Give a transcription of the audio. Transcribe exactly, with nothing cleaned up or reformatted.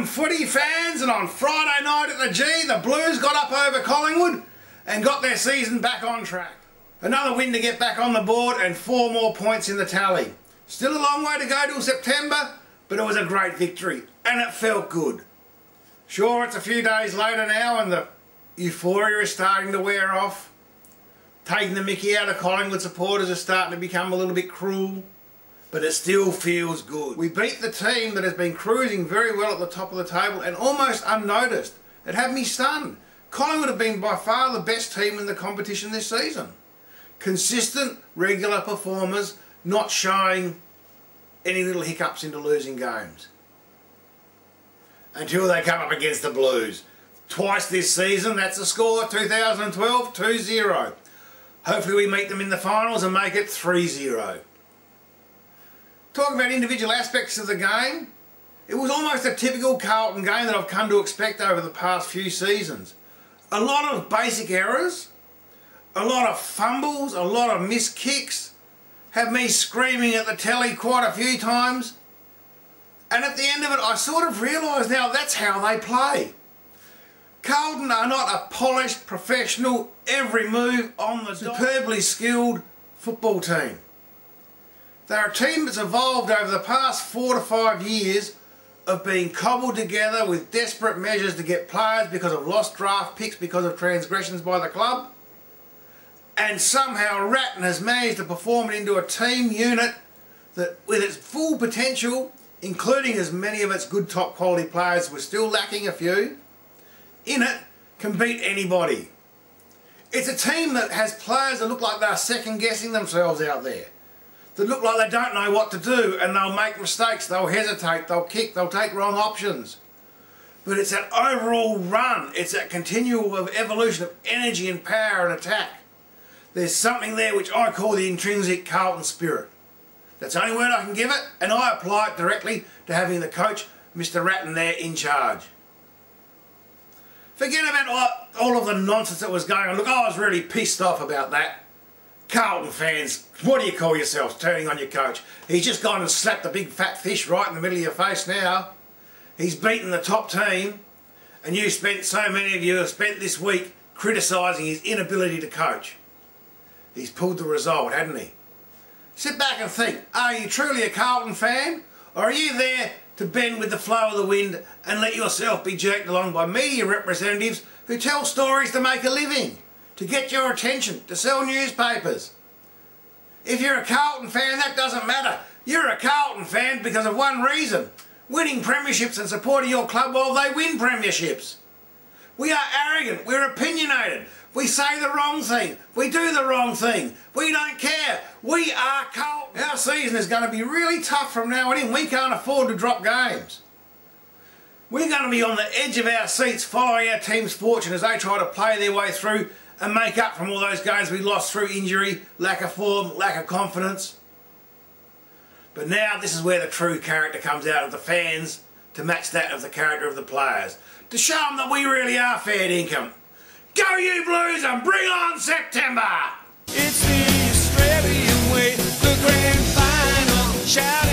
Melbourne footy fans, and on Friday night at the G, the Blues got up over Collingwood and got their season back on track. Another win to get back on the board and four more points in the tally. Still a long way to go till September, but it was a great victory and it felt good. Sure, it's a few days later now and the euphoria is starting to wear off. Taking the mickey out of Collingwood supporters are starting to become a little bit cruel, but it still feels good. We beat the team that has been cruising very well at the top of the table and almost unnoticed. It had me stunned. Collingwood have been by far the best team in the competition this season. Consistent, regular performers, not showing any little hiccups into losing games. Until they come up against the Blues. Twice this season, that's the score, two thousand twelve, two zero. Hopefully we meet them in the finals and make it three zero. Talking about individual aspects of the game, it was almost a typical Carlton game that I've come to expect over the past few seasons. A lot of basic errors, a lot of fumbles, a lot of missed kicks, had me screaming at the telly quite a few times, and at the end of it I sort of realise now that's how they play. Carlton are not a polished, professional, every move on the superbly skilled football team. They're a team that's evolved over the past four to five years of being cobbled together with desperate measures to get players because of lost draft picks, because of transgressions by the club. And somehow Ratton has managed to perform it into a team unit that, with its full potential, including as many of its good top quality players, we're still lacking a few, in it can beat anybody. It's a team that has players that look like they're second guessing themselves out there. They look like they don't know what to do, and they'll make mistakes, they'll hesitate, they'll kick, they'll take wrong options. But it's that overall run, it's that continual of evolution of energy and power and attack. There's something there which I call the intrinsic Carlton spirit. That's the only word I can give it, and I apply it directly to having the coach, Mister Ratton, there in charge. Forget about all of the nonsense that was going on. Look, I was really pissed off about that. Carlton fans, what do you call yourselves turning on your coach? He's just gone and slapped the big fat fish right in the middle of your face now. He's beaten the top team, and you spent, so many of you have spent this week criticising his inability to coach. He's pulled the result, hadn't he? Sit back and think, are you truly a Carlton fan? Or are you there to bend with the flow of the wind and let yourself be jerked along by media representatives who tell stories to make a living? To get your attention, to sell newspapers. If you're a Carlton fan, that doesn't matter. You're a Carlton fan because of one reason. Winning premierships and supporting your club while they win premierships. We are arrogant, we're opinionated, we say the wrong thing, we do the wrong thing, we don't care, we are Carlton. Our season is going to be really tough from now on in. We can't afford to drop games. We're going to be on the edge of our seats following our team's fortune as they try to play their way through and make up from all those games we lost through injury, lack of form, lack of confidence. But now this is where the true character comes out of the fans to match that of the character of the players. To show them that we really are fair dinkum. Go you Blues and bring on September! It's the Australian way, the grand final. Shout